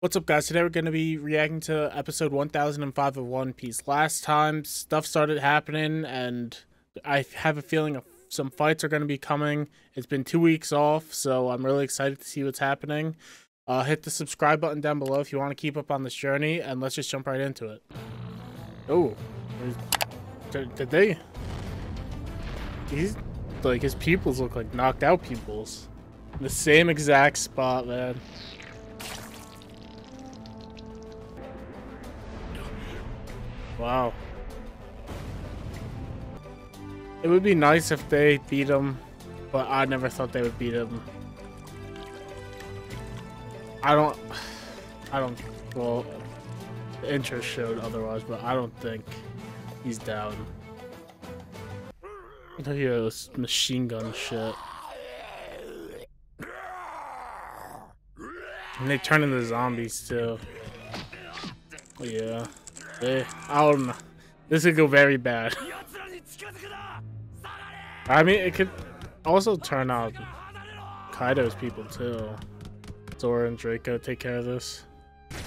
What's up, guys? Today we're going to be reacting to episode 1005 of One Piece. Last time, stuff started happening, and I have a feeling some fights are going to be coming. It's been 2 weeks off, so I'm really excited to see what's happening. Hit the subscribe button down below if you want to keep up on this journey, and let's just jump right into it. Oh. Did they? These, like, his pupils look like knocked out pupils. The same exact spot, man. Wow. It would be nice if they beat him, but I never thought they would beat him. Well, the interest showed otherwise, but I don't think he's down. I hear this machine gun shit. And they turn into zombies too. But yeah. I don't know. This could go very bad. I mean, it could also turn out Kaido's people too. Zoro and Draco take care of this.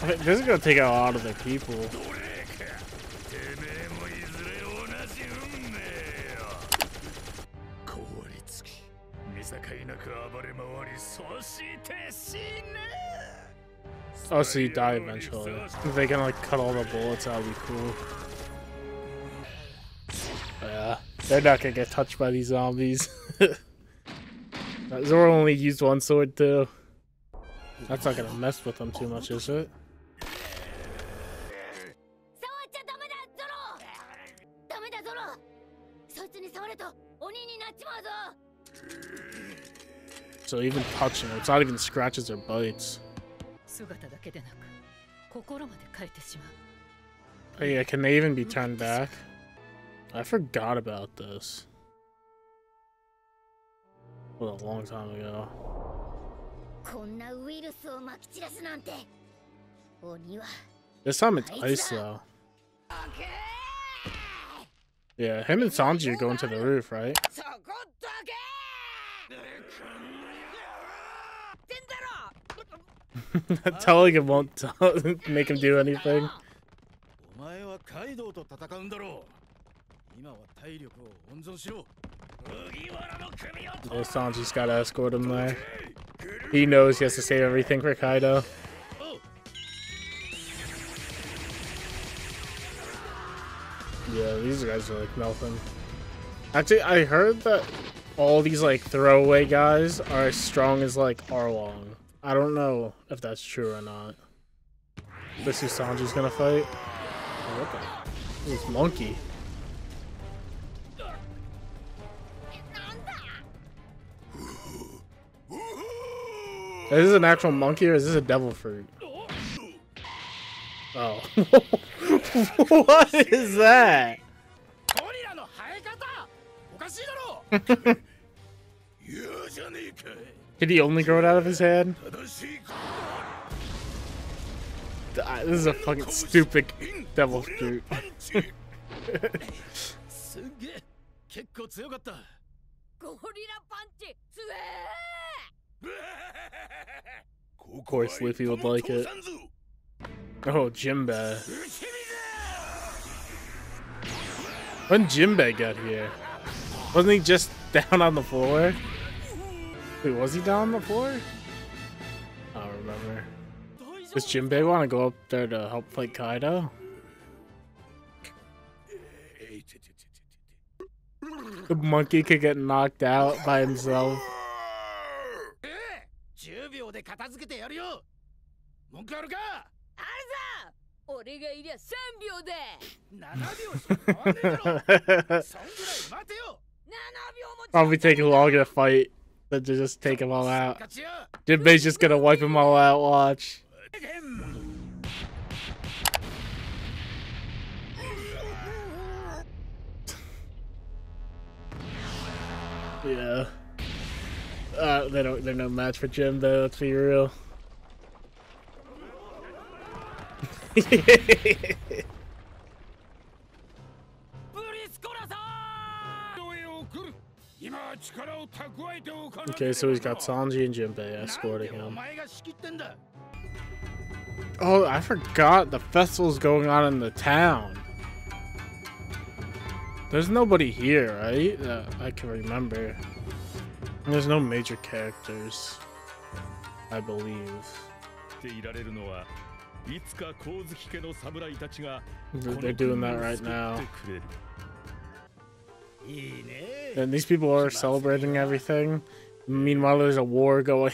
I mean, this is gonna take out a lot of their people. Oh, so you die eventually. If they can, like, cut all the bullets, that would be cool. Yeah. They're not gonna get touched by these zombies. Zoro only used one sword, too. That's not gonna mess with them too much, is it? So even touching them, it's not even scratches or bites. Oh yeah, can they even be turned back? I forgot about this. Well, a long time ago. This time it's ice though. Yeah, him and Sanji are going to the roof, right? Telling him won't make him do anything. Yeah, Sanji's gotta escort him there. He knows he has to save everything for Kaido. Yeah, these guys are like nothing. Actually, I heard that all these like throwaway guys are as strong as like Arlong. I don't know if that's true or not. This is Sanji's gonna fight. Oh, look at this monkey. Is this an actual monkey or is this a devil fruit? Oh. What is that? Did he only grow it out of his head? This is a fucking stupid devil fruit. Of course, Luffy would like it. Oh, Jinbei. When Jinbei got here, wasn't he just down on the floor? Wait, was he down on the floor? I don't remember. Does Jinbei want to go up there to help fight Kaido? The monkey could get knocked out by himself. Probably taking longer to fight. But to just take him all out. Jinbei's just gonna wipe him all out, watch. Yeah. They're no match for Jinbei, let's be real. Okay, so he's got Sanji and Jinbei escorting him. Oh, I forgot the festival's going on in the town. There's nobody here, right? I can remember. There's no major characters, I believe. They're doing that right now. And these people are celebrating everything. Meanwhile, there's a war going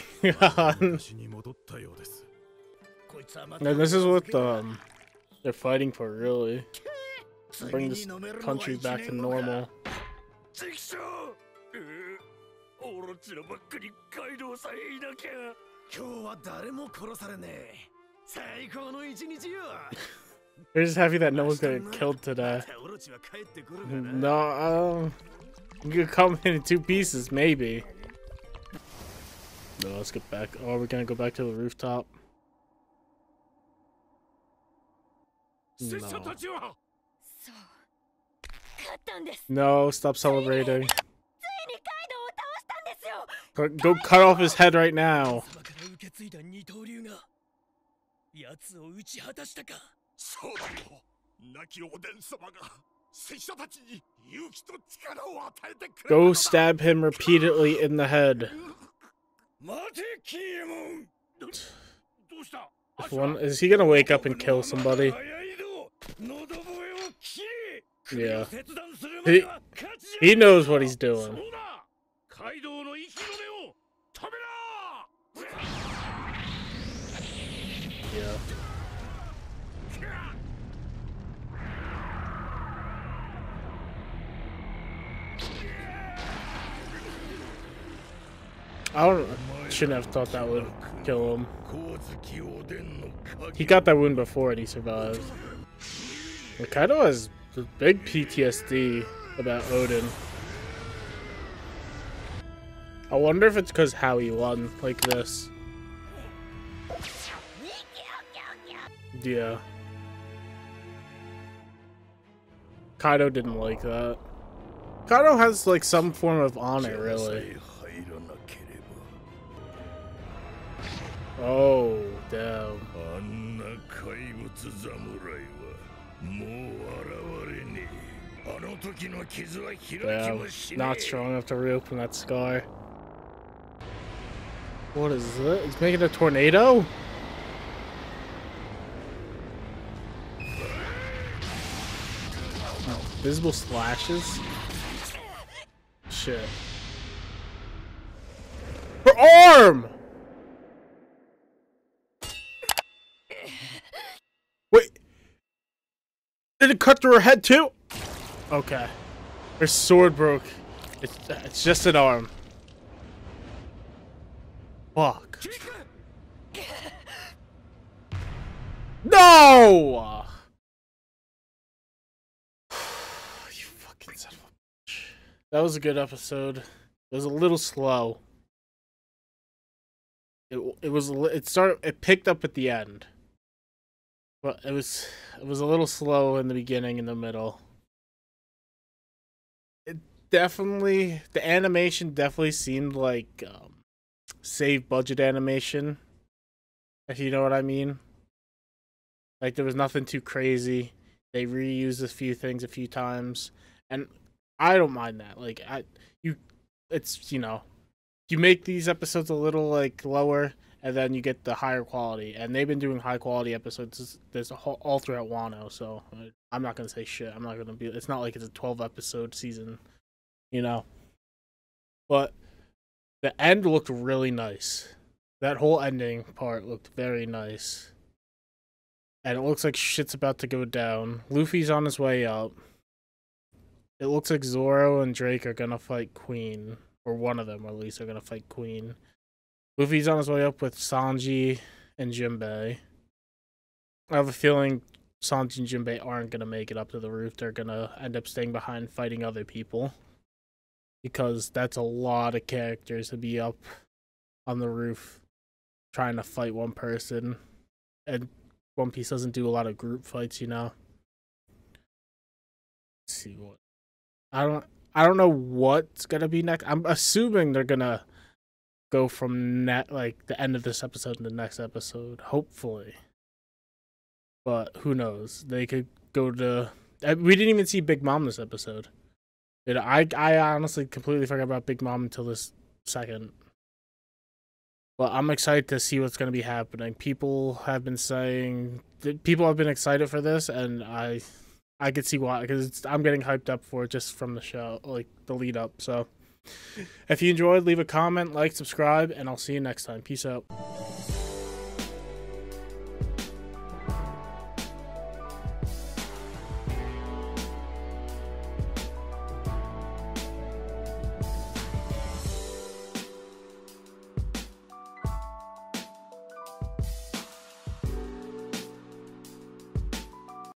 on. And this is what they're fighting for, really. Bring this country back to normal. They're just happy that no one's getting killed today. No, you could come in two pieces, maybe. No, let's get back. Oh, we're gonna go back to the rooftop. No. No, stop celebrating. Go cut off his head right now. Go stab him repeatedly in the head. Is he gonna wake up and kill somebody? Yeah. He knows what he's doing. Yeah. I shouldn't have thought that would kill him. He got that wound before and he survived. Kaido has big PTSD about Odin. I wonder if it's because how he won like this. Yeah. Kaido didn't like that. Kaido has like some form of honor, really. Oh, damn. Damn, not strong enough to reopen that scar. What is this? He's making a tornado? Oh, visible slashes? Shit. Her arm! Wait. Did it cut through her head too? Okay. Her sword broke. It's just an arm. Fuck. No! You fucking son of a bitch. That was a good episode. It was a little slow. It picked up at the end. But it was a little slow in the beginning and the middle. It definitely, the animation definitely seemed like save budget animation, if you know what I mean. Like, there was nothing too crazy. They reused a few things a few times, and I don't mind that. Like, you make these episodes a little like lower, and then you get the higher quality. And they've been doing high quality episodes all throughout Wano, so I'm not gonna say shit. I'm not gonna be. It's not like it's a 12 episode season, you know. But the end looked really nice. That whole ending part looked very nice. And it looks like shit's about to go down. Luffy's on his way up. It looks like Zoro and Drake are gonna fight Queen. Or one of them, at least, are gonna fight Queen. Luffy's on his way up with Sanji and Jinbei. I have a feeling Sanji and Jinbei aren't gonna make it up to the roof. They're gonna end up staying behind fighting other people. Because that's a lot of characters to be up on the roof trying to fight one person. And One Piece doesn't do a lot of group fights, you know. Let's see what I don't know what's gonna be next. I'm assuming they're gonna go from like the end of this episode to the next episode, hopefully. But who knows? They could go to... We didn't even see Big Mom this episode. I honestly completely forgot about Big Mom until this second. But I'm excited to see what's going to be happening. People have been saying... People have been excited for this, and I could see why, because I'm getting hyped up for it just from the show, like the lead up. So if you enjoyed, leave a comment, like, subscribe, and I'll see you next time. Peace out.